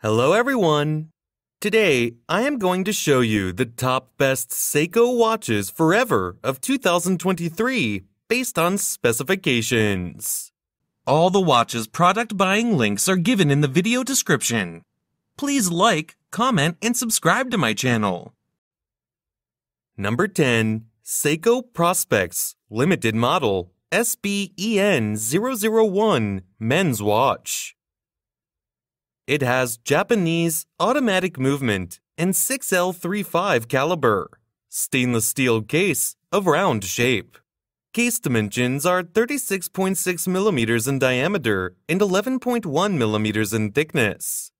Hello everyone! Today, I am going to show you the top best Seiko watches forever of 2023 based on specifications. All the watches' product buying links are given in the video description. Please like, comment, and subscribe to my channel. Number 10. Seiko Prospex Limited Model SBEN001 Men's Watch. It has Japanese automatic movement and 6L35 caliber, stainless steel case of round shape. Case dimensions are 36.6 millimeters in diameter and 11.1 millimeters in thickness.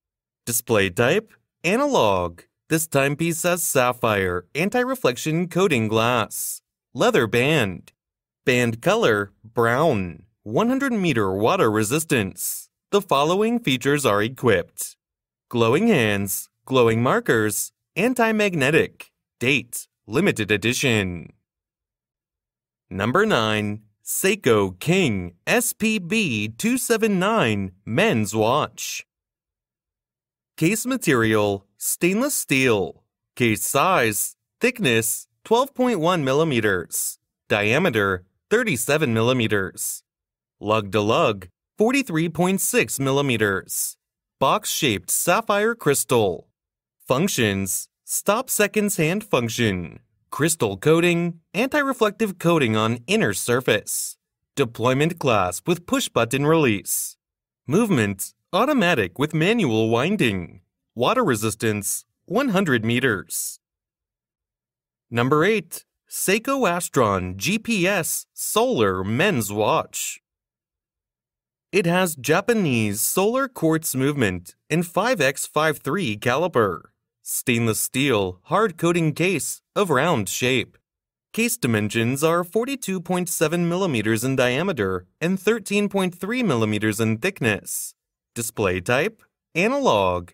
Display type, analog. This timepiece has sapphire anti-reflection coating glass, leather band, band color brown, 100 meter water resistance. The following features are equipped: glowing hands, glowing markers, anti-magnetic, date, limited edition. Number 9. Seiko King SPB344J Men's Watch. Case material, stainless steel. Case size, thickness, 12.1 millimeters. Diameter, 37 millimeters. Lug-to-lug, 43.6 millimeters. Box-shaped sapphire crystal. Functions: stop seconds hand function, crystal coating, anti-reflective coating on inner surface, deployment clasp with push-button release, movement automatic with manual winding, water resistance 100 meters. Number 8. Seiko Astron GPS Solar Men's Watch. It has Japanese solar quartz movement and 5x53 caliber, stainless steel hard coating case of round shape. Case dimensions are 42.7 millimeters in diameter and 13.3 millimeters in thickness. Display type, analog.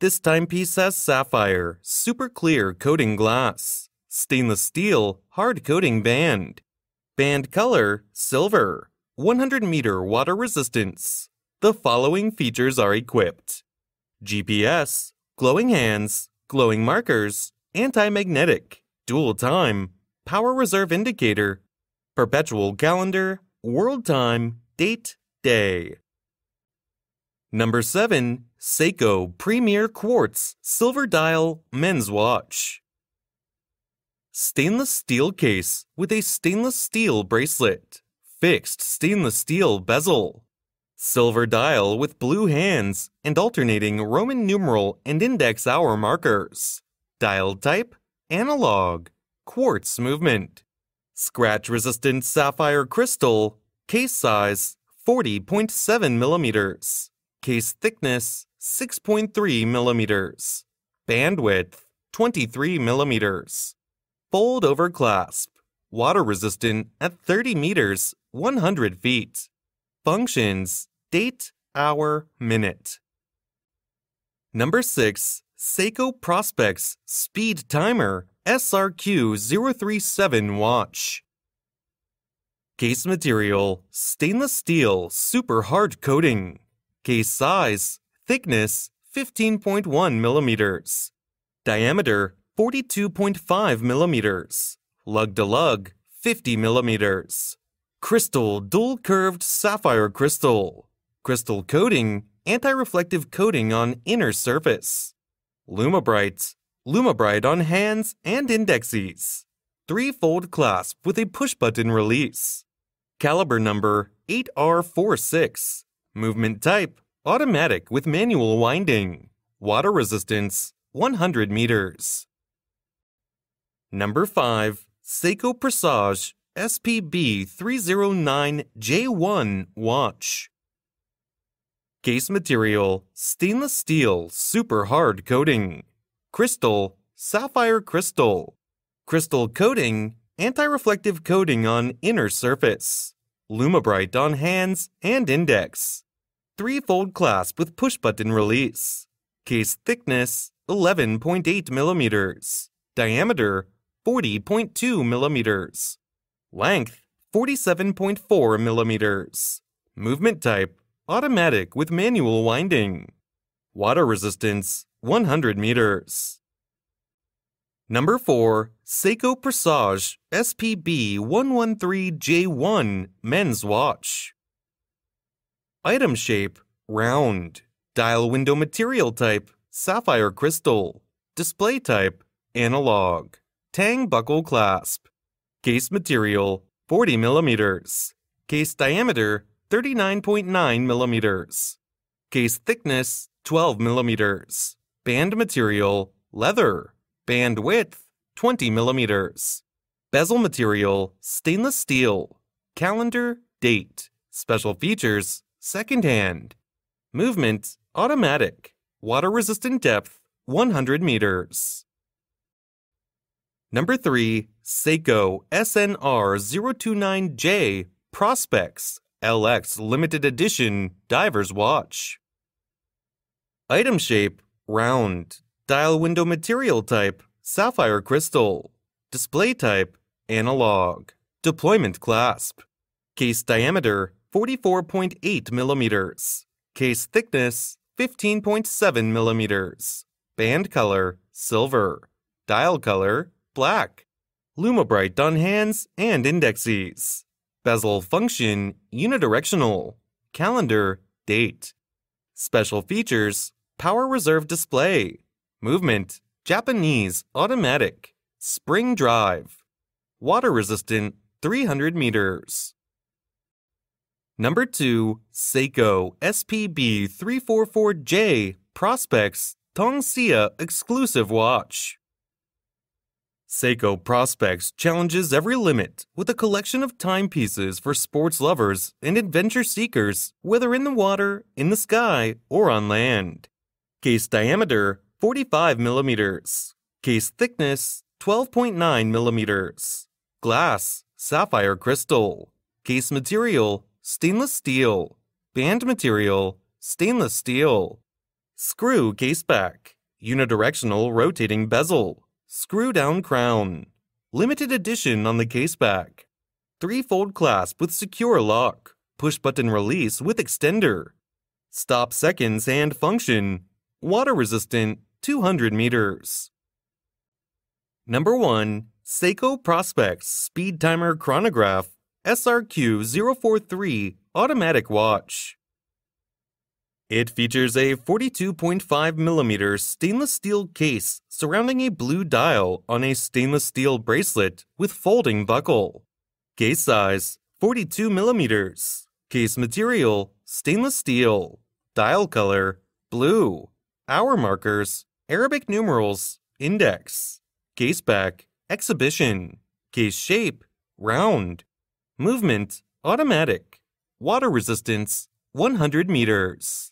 This timepiece has sapphire super clear coating glass, stainless steel hard coating band, band color silver. 100 meter water resistance. The following features are equipped: GPS, glowing hands, glowing markers, anti-magnetic, dual time, power reserve indicator, perpetual calendar, world time, date, day. Number 7. Seiko Premier Quartz Silver Dial Men's Watch. Stainless steel case with a stainless steel bracelet. Fixed stainless steel bezel, silver dial with blue hands and alternating Roman numeral and index hour markers. Dial type, analog, quartz movement, scratch-resistant sapphire crystal. Case size, 40.7 millimeters. Case thickness, 6.3 millimeters. Bandwidth, 23 millimeters. Fold-over clasp. Water resistant at 30 meters, 100 feet. Functions, date, hour, minute. Number 6. Seiko Prospex Speed Timer SRQ037 Watch. Case material, stainless steel super hard coating. Case size, thickness, 15.1 millimeters. Diameter, 42.5 millimeters. Lug-to-lug, 50 millimeters. Crystal dual-curved sapphire crystal. Crystal coating, anti-reflective coating on inner surface. Lumabrite. Lumabrite on hands and indexes. Three-fold clasp with a push-button release. Caliber number, 8R46. Movement type, automatic with manual winding. Water resistance, 100 meters. Number 5. Seiko Presage SPB309J1 Watch. Case material, stainless steel super hard coating. Crystal, sapphire crystal. Crystal coating, anti-reflective coating on inner surface. Lumabrite on hands and index. Three-fold clasp with push-button release. Case thickness, 11.8 millimeters. Diameter, 40.2 millimeters. Length, 47.4 millimeters. Movement type, automatic with manual winding. Water resistance 100 meters. Number 4. Seiko Presage SPB344J Men's Watch. Item shape, round. Dial window material type, sapphire crystal. Display type, analog. Tang buckle clasp. Case material, 40 millimeters. Case diameter, 39.9 millimeters. Case thickness, 12 millimeters. Band material, leather. Band width, 20 millimeters. Bezel material, stainless steel. Calendar, date. Special features, secondhand. Movement, automatic. Water-resistant depth, 100 meters. Number 3. Seiko SNR029J Prospex LX Limited Edition Diver's Watch. Item shape, round. Dial window material type, sapphire crystal. Display type, analog. Deployment clasp. Case diameter, 44.8 millimeters. Case thickness, 15.7 millimeters. Band color, silver. Dial color, black. Lumibrite on hands and indexes. Bezel function, unidirectional. Calendar, date. Special features, power reserve display. Movement, Japanese automatic. Spring drive. Water resistant, 300 meters. Number 2. Seiko SPB344J Prospex Tongsia Exclusive Watch. Seiko Prospex challenges every limit with a collection of timepieces for sports lovers and adventure seekers, whether in the water, in the sky, or on land. Case diameter, 45 millimeters. Case thickness, 12.9 millimeters. Glass, sapphire crystal. Case material, stainless steel. Band material, stainless steel. Screw case back. Unidirectional rotating bezel. Screw down crown. Limited edition on the case back. Three-fold clasp with secure lock. Push button release with extender. Stop seconds and function. Water resistant, 200 meters. Number 1. Seiko Prospex Speed Timer Chronograph SRQ043 Automatic Watch. It features a 42.5mm stainless steel case surrounding a blue dial on a stainless steel bracelet with folding buckle. Case size, 42mm. Case material, stainless steel. Dial color, blue. Hour markers, Arabic numerals, index. Case back, exhibition. Case shape, round. Movement, automatic. Water resistance, 100 meters.